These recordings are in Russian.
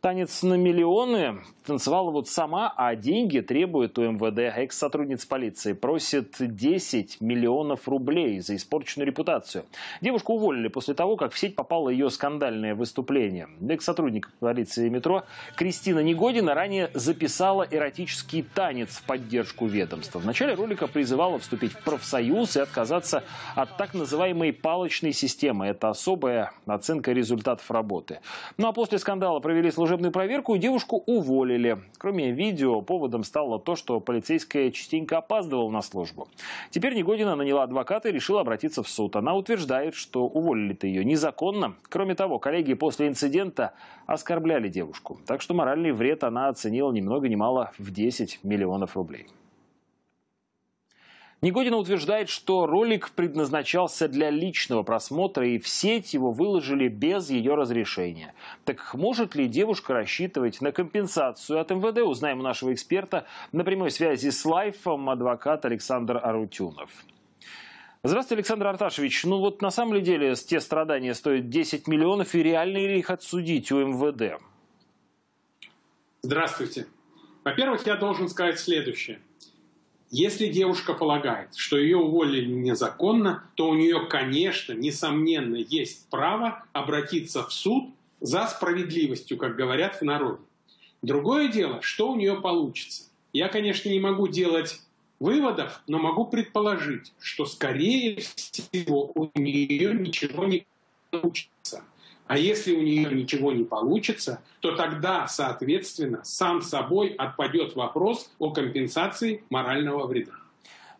Танец на миллионы танцевала вот сама, а деньги требует у МВД. Экс-сотрудница полиции просит 10 миллионов рублей за испорченную репутацию. Девушку уволили после того, как в сеть попало ее скандальное выступление. Экс-сотрудник полиции метро Кристина Негодина ранее записала эротический танец в поддержку ведомства. В начале ролика призывала вступить в профсоюз и отказаться от так называемой палочной системы. Это особая оценка результатов работы. Ну а после скандала провели служебную проверку, и девушку уволили. Кроме видео, поводом стало то, что полицейская частенько опаздывала на службу. Теперь Негодина наняла адвоката и решила обратиться в суд. Она утверждает, что уволили-то ее незаконно. Кроме того, коллеги после инцидента оскорбляли девушку. Так что моральный вред она оценила ни много ни мало в 10 миллионов рублей. Негодина утверждает, что ролик предназначался для личного просмотра, и в сеть его выложили без ее разрешения. Так может ли девушка рассчитывать на компенсацию от МВД? Узнаем у нашего эксперта. На прямой связи с Лайфом адвокат Александр Арутюнов. Здравствуйте, Александр Арташевич. Ну вот на самом деле те страдания стоят 10 миллионов, и реально ли их отсудить у МВД? Здравствуйте. Во-первых, я должен сказать следующее. Если девушка полагает, что ее уволили незаконно, то у нее, конечно, несомненно, есть право обратиться в суд за справедливостью, как говорят в народе. Другое дело, что у нее получится. Я, конечно, не могу делать выводов, но могу предположить, что, скорее всего, у нее ничего не получится. А если у нее ничего не получится, то тогда, соответственно, сам собой отпадет вопрос о компенсации морального вреда.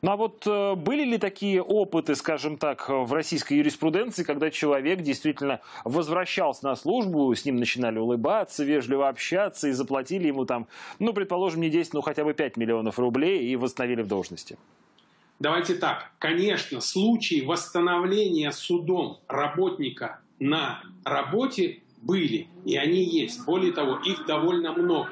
Ну а вот были ли такие опыты, скажем так, в российской юриспруденции, когда человек действительно возвращался на службу, с ним начинали улыбаться, вежливо общаться и заплатили ему там, ну, предположим, не 10, но хотя бы 5 миллионов рублей и восстановили в должности? Давайте так. Конечно, случаи восстановления судом работника на работе были, и они есть. Более того, их довольно много.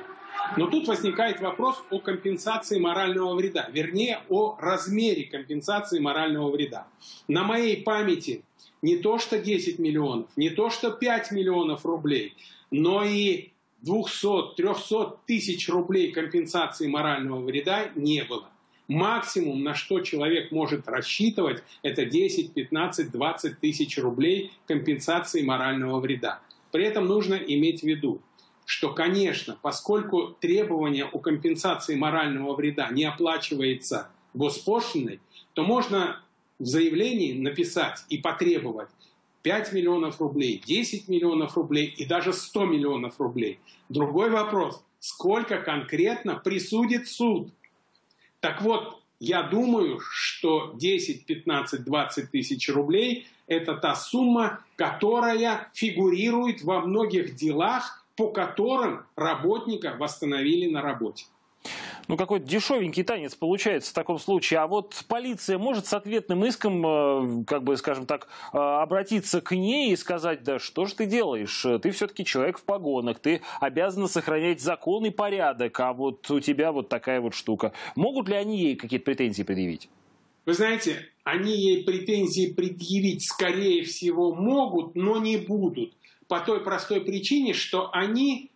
Но тут возникает вопрос о компенсации морального вреда. Вернее, о размере компенсации морального вреда. На моей памяти не то что 10 миллионов, не то что 5 миллионов рублей, но и 200-300 тысяч рублей компенсации морального вреда не было. Максимум, на что человек может рассчитывать, это 10, 15, 20 тысяч рублей компенсации морального вреда. При этом нужно иметь в виду, что, конечно, поскольку требование о компенсации морального вреда не оплачивается госпошлиной, то можно в заявлении написать и потребовать 5 миллионов рублей, 10 миллионов рублей и даже 100 миллионов рублей. Другой вопрос, сколько конкретно присудит суд? Так вот, я думаю, что 10, 15, 20 тысяч рублей – это та сумма, которая фигурирует во многих делах, по которым работника восстановили на работе. Ну, какой-то дешевенький танец получается в таком случае. А вот полиция может с ответным иском, как бы, скажем так, обратиться к ней и сказать, да что же ты делаешь? Ты все-таки человек в погонах, ты обязан сохранять закон и порядок, а вот у тебя вот такая вот штука. Могут ли они ей какие-то претензии предъявить? Вы знаете, они ей претензии предъявить, скорее всего, могут, но не будут. По той простой причине, что они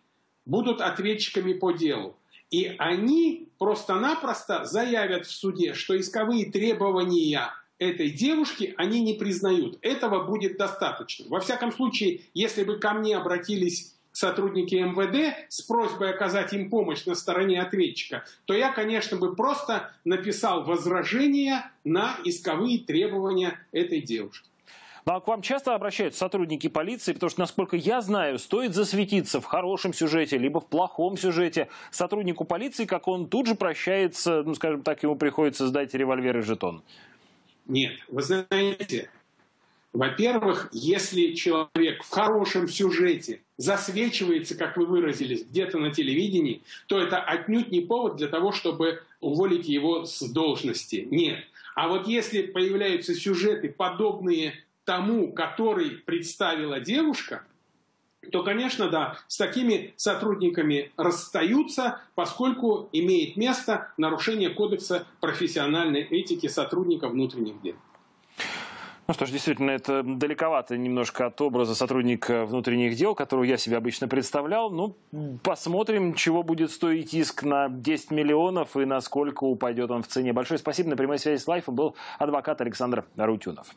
будут ответчиками по делу. И они просто-напросто заявят в суде, что исковые требования этой девушки они не признают. Этого будет достаточно. Во всяком случае, если бы ко мне обратились сотрудники МВД с просьбой оказать им помощь на стороне ответчика, то я, конечно, бы просто написал возражение на исковые требования этой девушки. А к вам часто обращаются сотрудники полиции, потому что, насколько я знаю, стоит засветиться в хорошем сюжете, либо в плохом сюжете сотруднику полиции, как он тут же прощается, ну, скажем так, ему приходится сдать револьвер и жетон. Нет, вы знаете, во-первых, если человек в хорошем сюжете засвечивается, как вы выразились, где-то на телевидении, то это отнюдь не повод для того, чтобы уволить его с должности. Нет. А вот если появляются сюжеты, подобные тому, который представила девушка, то, конечно, да, с такими сотрудниками расстаются, поскольку имеет место нарушение кодекса профессиональной этики сотрудника внутренних дел. Ну что ж, действительно, это далековато немножко от образа сотрудника внутренних дел, которого я себе обычно представлял. Ну, посмотрим, чего будет стоить иск на 10 миллионов и насколько упадет он в цене. Большое спасибо. На прямой связи с Лайфом был адвокат Александр Арутюнов.